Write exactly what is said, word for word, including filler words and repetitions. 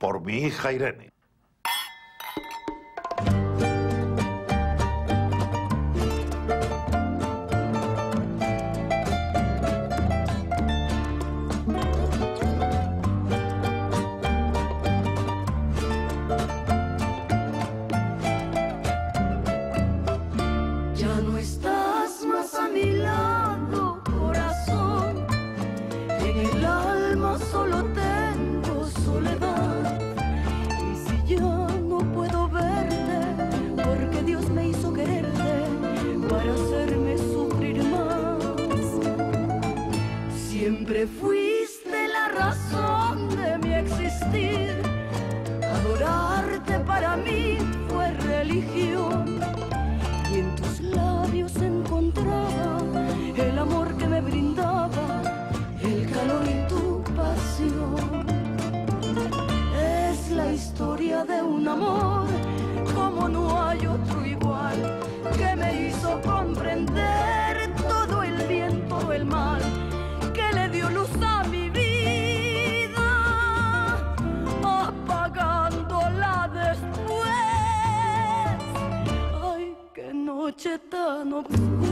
por mi hija Irene. Solo tengo soledad, y si yo no puedo verte, porque Dios me hizo quererte para hacerme sufrir más. Siempre fuiste la razón de mi existir, adorarte para mí fue religión, y en tus labios encontraba el amor que me brindaba, el calor y tu pasión. Es la historia de un amor como no hay otro igual, que me hizo comprender todo el bien, todo el mal, que le dio luz a mi vida, apagándola después. Ay, qué noche tan oscura.